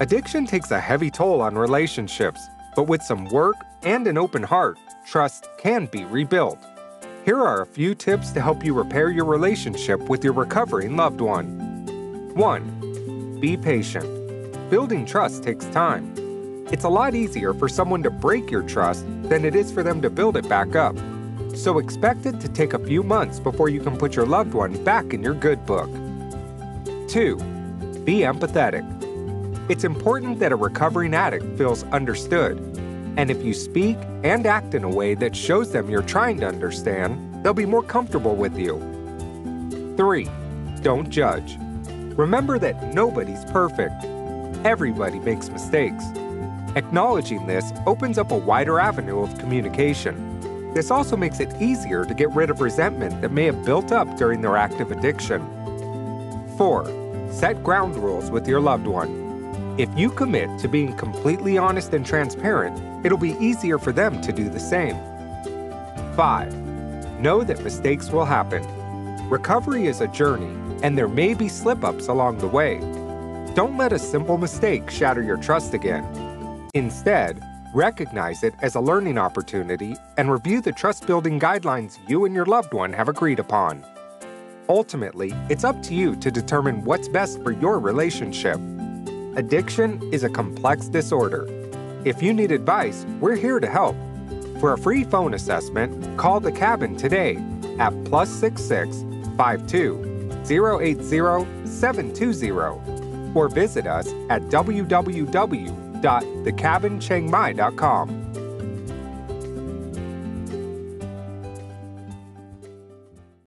Addiction takes a heavy toll on relationships, but with some work and an open heart, trust can be rebuilt. Here are a few tips to help you repair your relationship with your recovering loved one. 1. Be patient. Building trust takes time. It's a lot easier for someone to break your trust than it is for them to build it back up. So expect it to take a few months before you can put your loved one back in your good book. 2. Be empathetic. It's important that a recovering addict feels understood. And if you speak and act in a way that shows them you're trying to understand, they'll be more comfortable with you. 3. Don't judge. Remember that nobody's perfect. Everybody makes mistakes. Acknowledging this opens up a wider avenue of communication. This also makes it easier to get rid of resentment that may have built up during their active addiction. 4. Set ground rules with your loved one. If you commit to being completely honest and transparent, it'll be easier for them to do the same. 5. Know that mistakes will happen. Recovery is a journey, and there may be slip-ups along the way. Don't let a simple mistake shatter your trust again. Instead, recognize it as a learning opportunity and review the trust-building guidelines you and your loved one have agreed upon. Ultimately, it's up to you to determine what's best for your relationship. Addiction is a complex disorder. If you need advice, we're here to help. For a free phone assessment, call The Cabin today at +66 52 080 720 or visit us at www.thecabinchiangmai.com.